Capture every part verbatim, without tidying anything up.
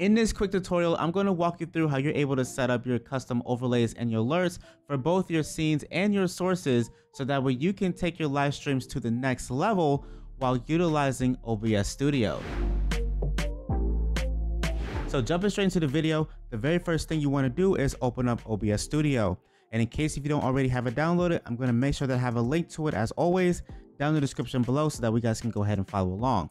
In this quick tutorial, I'm going to walk you through how you're able to set up your custom overlays and your alerts for both your scenes and your sources, so that way you can take your live streams to the next level while utilizing O B S Studio. So jumping straight into the video, the very first thing you want to do is open up O B S Studio. And in case if you don't already have it downloaded, I'm going to make sure that I have a link to it as always down in the description below so that we guys can go ahead and follow along.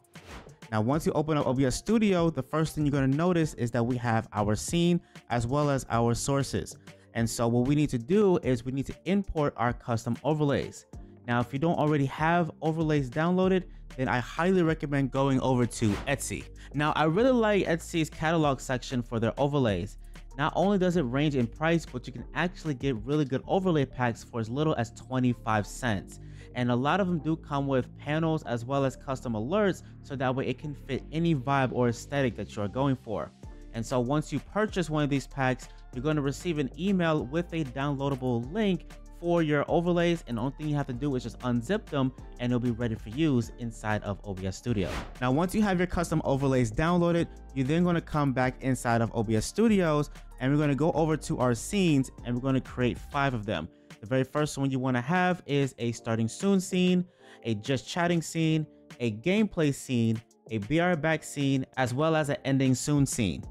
Now, once you open up O B S Studio, the first thing you're going to notice is that we have our scene as well as our sources. And so what we need to do is we need to import our custom overlays. Now, if you don't already have overlays downloaded, then I highly recommend going over to Etsy. Now, I really like Etsy's catalog section for their overlays. Not only does it range in price, but you can actually get really good overlay packs for as little as twenty-five cents. And a lot of them do come with panels as well as custom alerts, so that way it can fit any vibe or aesthetic that you're going for. And so once you purchase one of these packs, you're going to receive an email with a downloadable link for your overlays, and the only thing you have to do is just unzip them and it'll be ready for use inside of O B S Studio. Now, once you have your custom overlays downloaded, you're then going to come back inside of O B S Studios, and we're going to go over to our scenes, and we're going to create five of them. The very first one you want to have is a starting soon scene, a just chatting scene, a gameplay scene, a B R back scene, as well as an ending soon scene.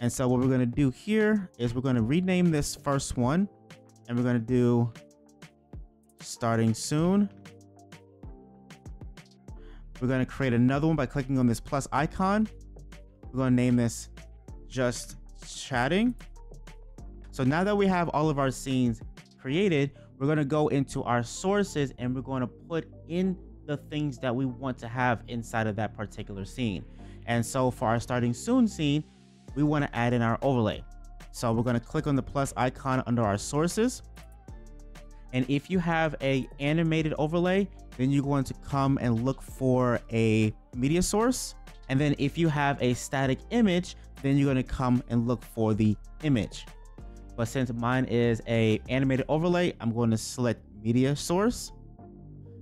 And so what we're going to do here is we're going to rename this first one, and we're going to do starting soon. We're going to create another one by clicking on this plus icon. We're going to name this just chatting. So now that we have all of our scenes created, we're going to go into our sources, and we're going to put in the things that we want to have inside of that particular scene. And so for our starting soon scene, we want to add in our overlay. So we're going to click on the plus icon under our sources. And if you have a animated overlay, then you're going to come and look for a media source. And then if you have a static image, then you're going to come and look for the image. But since mine is a animated overlay, I'm going to select media source.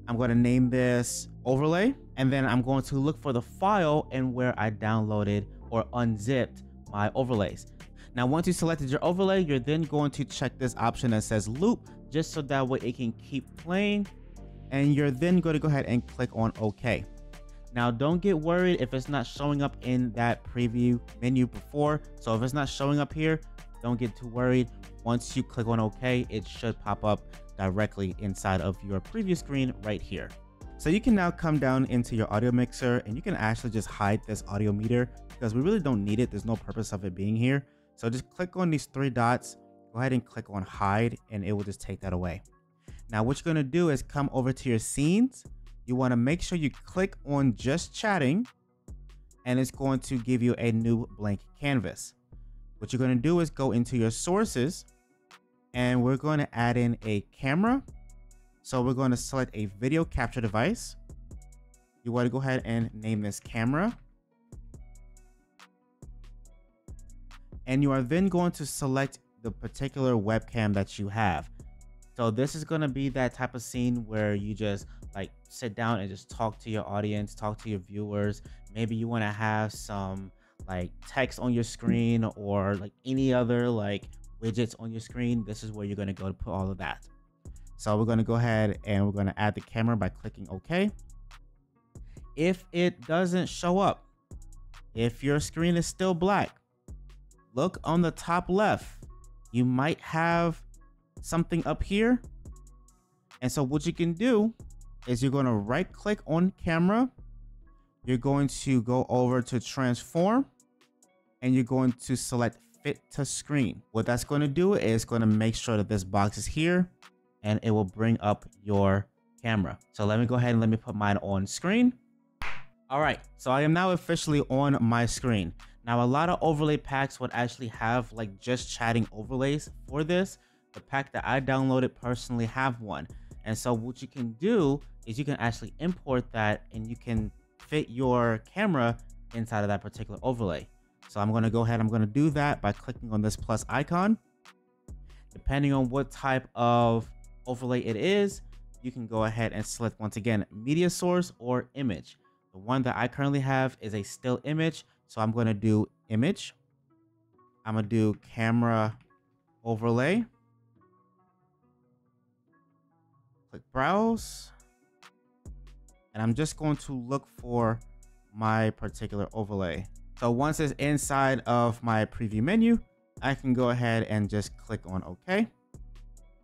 I'm going to name this overlay, and then I'm going to look for the file and where I downloaded or unzipped my overlays. Now, once you selected your overlay, you're then going to check this option that says loop, just so that way it can keep playing. And you're then going to go ahead and click on OK. Now, don't get worried if it's not showing up in that preview menu before. So if it's not showing up here, don't get too worried. Once you click on OK, it should pop up directly inside of your preview screen right here. So you can now come down into your audio mixer, and you can actually just hide this audio meter because we really don't need it. There's no purpose of it being here. So just click on these three dots, go ahead and click on hide, and it will just take that away. Now what you're going to do is come over to your scenes. You want to make sure you click on just chatting, and it's going to give you a new blank canvas. What you're going to do is go into your sources, and we're going to add in a camera. So we're going to select a video capture device. You want to go ahead and name this camera. And you are then going to select the particular webcam that you have. So this is going to be that type of scene where you just like sit down and just talk to your audience, talk to your viewers. Maybe you want to have some like text on your screen or like any other like widgets on your screen. This is where you're going to go to put all of that. So we're going to go ahead and we're going to add the camera by clicking OK. If it doesn't show up, if your screen is still black, look on the top left. You might have something up here. And so what you can do is you're going to right click on camera. You're going to go over to transform, and you're going to select fit to screen. What that's going to do is going to make sure that this box is here, and it will bring up your camera. So let me go ahead and let me put mine on screen. All right, so I am now officially on my screen. Now, a lot of overlay packs would actually have like just chatting overlays for this. The pack that I downloaded personally have one. And so what you can do is you can actually import that, and you can fit your camera inside of that particular overlay. So I'm going to go ahead. I'm going to do that by clicking on this plus icon. Depending on what type of overlay it is, you can go ahead and select once again, media source or image. The one that I currently have is a still image. So I'm going to do image. I'm gonna do camera overlay. Click browse. And I'm just going to look for my particular overlay. So once it's inside of my preview menu, I can go ahead and just click on OK.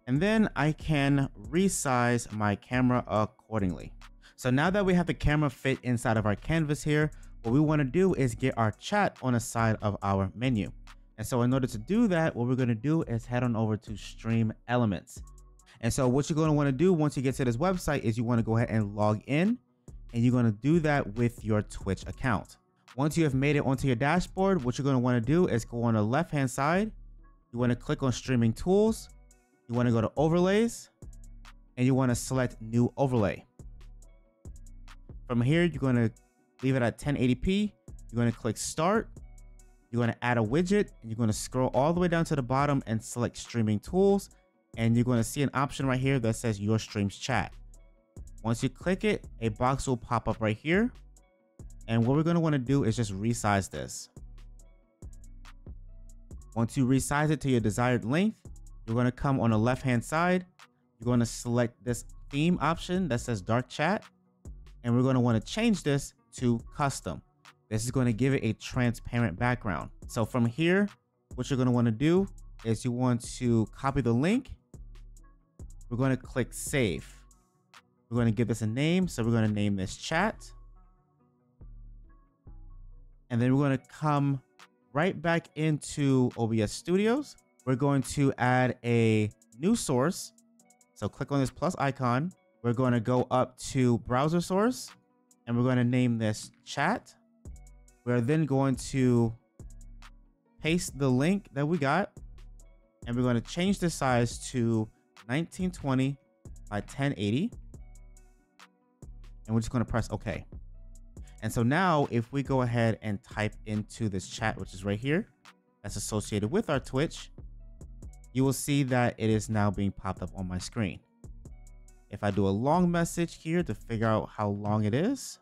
And then I can resize my camera accordingly. So now that we have the camera fit inside of our canvas here, what we want to do is get our chat on the side of our menu. And so in order to do that, what we're going to do is head on over to Stream Elements. And so what you're going to want to do once you get to this website is you want to go ahead and log in, and you're going to do that with your Twitch account. Once you have made it onto your dashboard, what you're going to want to do is go on the left hand side. You want to click on Streaming Tools. You want to go to Overlays, and you want to select New Overlay. From here, you're going to leave it at ten eighty p. You're going to click Start. You're going to add a widget, and you're going to scroll all the way down to the bottom and select Streaming Tools. And you're going to see an option right here that says Your Stream's Chat. Once you click it, a box will pop up right here. And what we're going to want to do is just resize this. Once you resize it to your desired length, you're going to come on the left hand side. You're going to select this theme option that says Dark Chat. And we're going to want to change this to custom. This is going to give it a transparent background. So from here, what you're going to want to do is you want to copy the link. We're going to click Save. We're going to give this a name. So we're going to name this Chat. And then we're going to come right back into O B S Studios. We're going to add a new source. So click on this plus icon. We're going to go up to browser source, and we're going to name this Chat. We're then going to paste the link that we got, and we're going to change the size to nineteen twenty by ten eighty. And we're just going to press OK. And so now if we go ahead and type into this chat, which is right here, that's associated with our Twitch, you will see that it is now being popped up on my screen. If I do a long message here to figure out how long it is.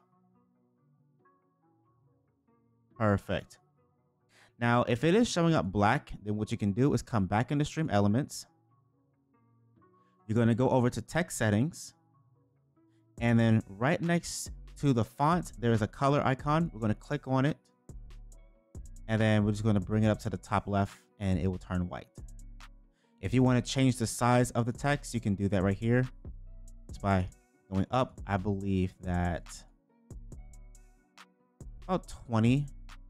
Perfect. Now, if it is showing up black, then what you can do is come back into Stream Elements. You're going to go over to text settings. And then right next to the font, there is a color icon. We're going to click on it. And then we're just going to bring it up to the top left, and it will turn white. If you want to change the size of the text, you can do that right here. It's by going up. I believe that about twenty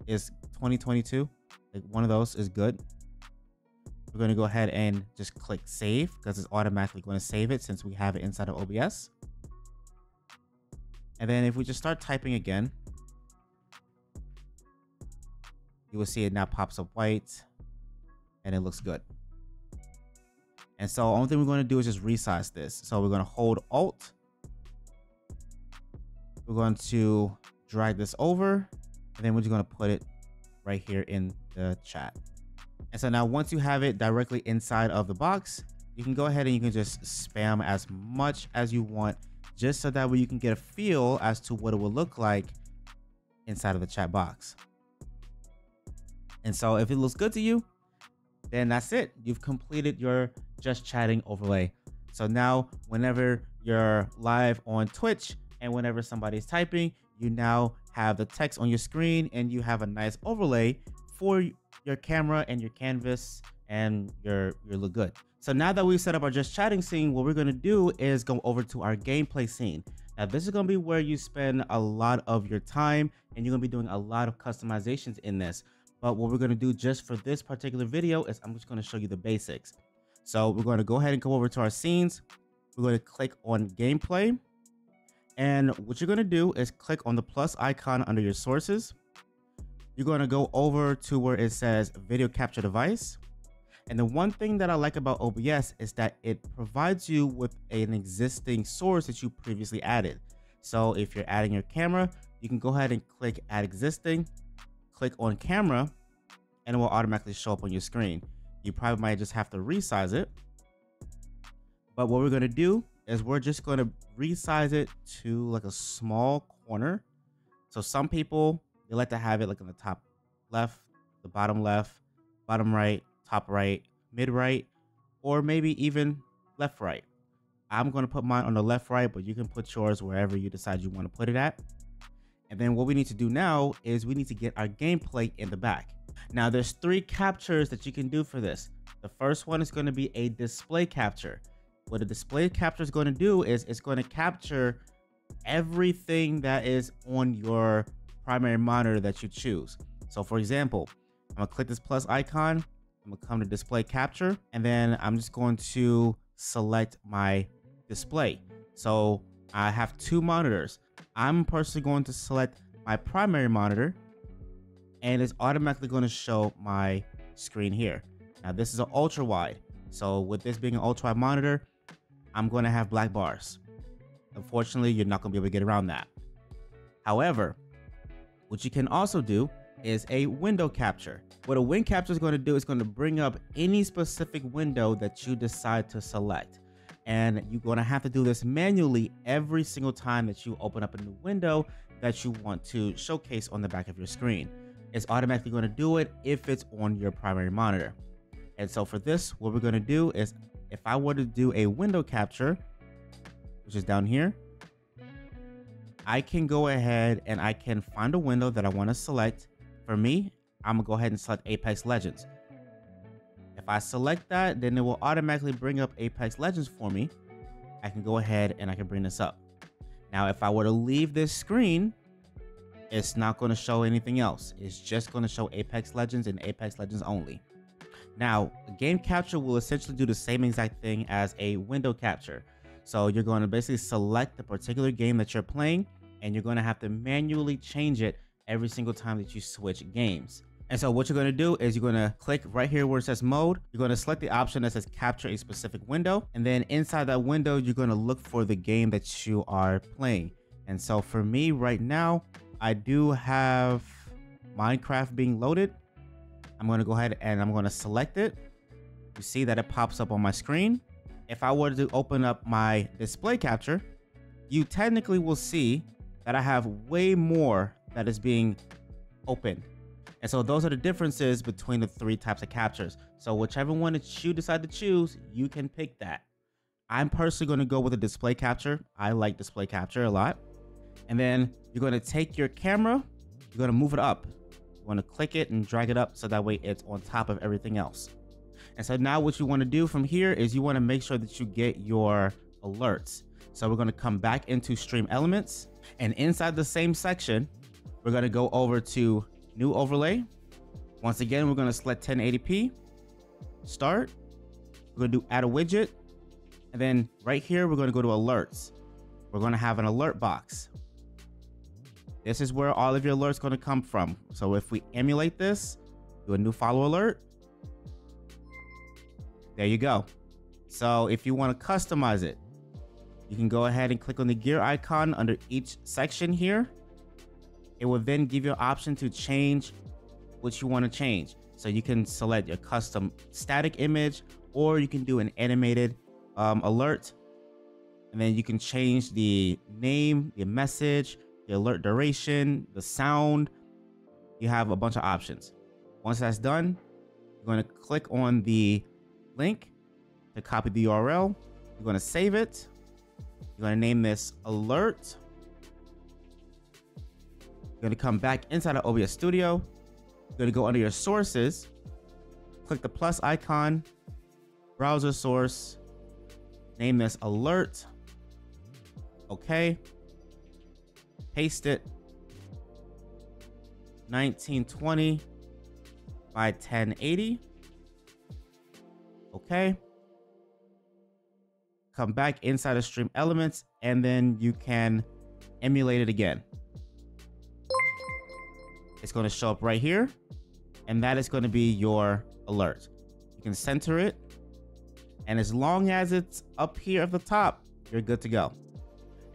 is twenty twenty-two. Like one of those is good. We're going to go ahead and just click Save, because it's automatically going to save it since we have it inside of O B S. And then if we just start typing again, you will see it now pops up white, and it looks good. And so the only thing we're going to do is just resize this. So we're going to hold Alt. We're going to drag this over, and then we're just going to put it right here in the chat. And so now once you have it directly inside of the box, you can go ahead and you can just spam as much as you want, just so that way you can get a feel as to what it will look like inside of the chat box. And so if it looks good to you, then that's it. You've completed your just chatting overlay. So now whenever you're live on Twitch and whenever somebody's typing, you now have the text on your screen, and you have a nice overlay for your camera and your canvas, and you're, you look good. So now that we've set up our just chatting scene, what we're going to do is go over to our gameplay scene. Now this is going to be where you spend a lot of your time, and you're going to be doing a lot of customizations in this. But what we're going to do just for this particular video is I'm just going to show you the basics. So we're going to go ahead and go over to our scenes. We're going to click on gameplay. And what you're going to do is click on the plus icon under your sources. You're going to go over to where it says video capture device. And the one thing that I like about O B S is that it provides you with an existing source that you previously added. So if you're adding your camera, you can go ahead and click add existing. Click on camera, and it will automatically show up on your screen. You probably might just have to resize it, but what we're going to do is we're just going to resize it to like a small corner. So some people, they like to have it like in the top left, the bottom left, bottom right, top right, mid right, or maybe even left right. I'm going to put mine on the left right, but you can put yours wherever you decide you want to put it at. And then what we need to do now is we need to get our gameplay in the back. Now there's three captures that you can do for this. The first one is going to be a display capture. What a display capture is going to do is it's going to capture everything that is on your primary monitor that you choose. So for example, I'm going to click this plus icon. I'm going to come to display capture, and then I'm just going to select my display. So I have two monitors. I'm personally going to select my primary monitor, and it's automatically going to show my screen here. Now this is an ultra wide. So with this being an ultra wide monitor, I'm going to have black bars. Unfortunately, you're not going to be able to get around that. However, what you can also do is a window capture. What a window capture is going to do is going to bring up any specific window that you decide to select. And you're going to have to do this manually every single time that you open up a new window that you want to showcase on the back of your screen. It's automatically going to do it if it's on your primary monitor. And so for this, what we're going to do is, if I were to do a window capture, which is down here, I can go ahead and I can find a window that I want to select. For me, I'm going to go ahead and select Apex Legends. If I select that, then it will automatically bring up Apex Legends for me. I can go ahead and I can bring this up. Now, if I were to leave this screen, it's not going to show anything else. It's just going to show Apex Legends and Apex Legends only. Now, a game capture will essentially do the same exact thing as a window capture. So you're going to basically select the particular game that you're playing, and you're going to have to manually change it every single time that you switch games. And so what you're going to do is you're going to click right here where it says mode. You're going to select the option that says capture a specific window. And then inside that window, you're going to look for the game that you are playing. And so for me right now, I do have Minecraft being loaded. I'm going to go ahead and I'm going to select it. You see that it pops up on my screen. If I were to open up my display capture, you technically will see that I have way more that is being opened. And so those are the differences between the three types of captures. So whichever one that you decide to choose, you can pick that. I'm personally going to go with a display capture. I like display capture a lot. And then you're going to take your camera, you're going to move it up. You want to click it and drag it up so that way it's on top of everything else. And so now what you want to do from here is you want to make sure that you get your alerts. So we're going to come back into Stream Elements, and inside the same section, we're going to go over to New Overlay. Once again, we're going to select ten eighty p, Start. We're going to do Add a Widget. And then right here, we're going to go to Alerts. We're going to have an alert box. This is where all of your alerts are going to come from. So if we emulate this, do a new follow alert. There you go. So if you want to customize it, you can go ahead and click on the gear icon under each section here. It will then give you an option to change what you want to change. So you can select your custom static image, or you can do an animated um, alert. And then you can change the name, the message, the alert duration, the sound. You have a bunch of options. Once that's done, you're going to click on the link to copy the U R L. You're going to save it. You're going to name this alert. You're going to come back inside of O B S Studio. You're going to go under your sources, click the plus icon, browser source, name this alert. Okay. Paste it. nineteen twenty by ten eighty. Okay. Come back inside of Stream Elements, and then you can emulate it again. It's going to show up right here, and that is going to be your alert. You can center it, and as long as it's up here at the top, you're good to go.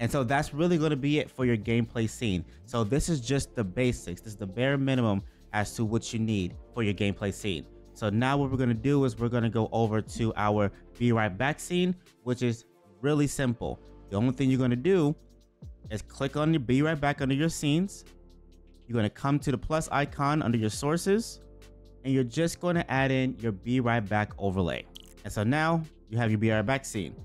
And so that's really going to be it for your gameplay scene. So this is just the basics. This is the bare minimum as to what you need for your gameplay scene. So now what we're going to do is we're going to go over to our Be Right Back scene, which is really simple. The only thing you're going to do is click on your Be Right Back under your scenes. You're going to come to the plus icon under your sources, and you're just going to add in your Be Right Back overlay. And so now you have your Be Right Back scene.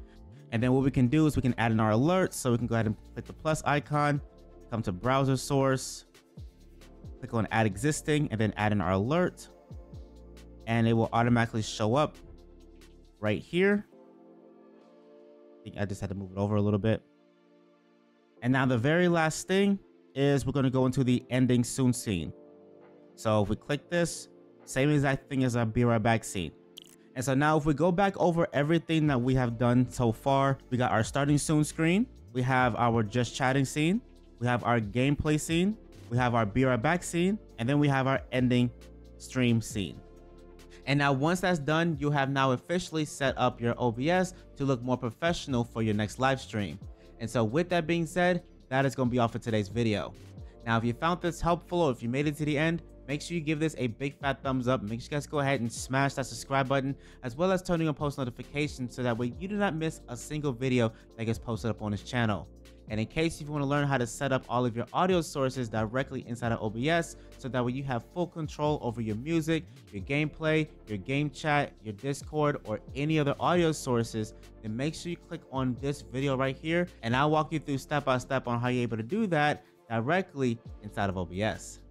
And then what we can do is we can add in our alerts. So we can go ahead and click the plus icon, come to browser source, click on add existing, and then add in our alert. And it will automatically show up right here. I think I just had to move it over a little bit. And now the very last thing is we're going to go into the ending soon scene. So if we click this, same exact thing as our Be Right Back scene. And so now if we go back over everything that we have done so far, we got our starting soon screen, we have our just chatting scene, we have our gameplay scene, we have our Be Right Back scene, and then we have our ending stream scene. And now once that's done, you have now officially set up your O B S to look more professional for your next live stream. And so with that being said, that is going to be all for today's video. Now, if you found this helpful or if you made it to the end, make sure you give this a big fat thumbs up. Make sure you guys go ahead and smash that subscribe button, as well as turning on post notifications so that way you do not miss a single video that gets posted up on this channel. And in case you want to learn how to set up all of your audio sources directly inside of O B S, so that way you have full control over your music, your gameplay, your game chat, your Discord, or any other audio sources, then make sure you click on this video right here, and I'll walk you through step by step on how you're able to do that directly inside of O B S.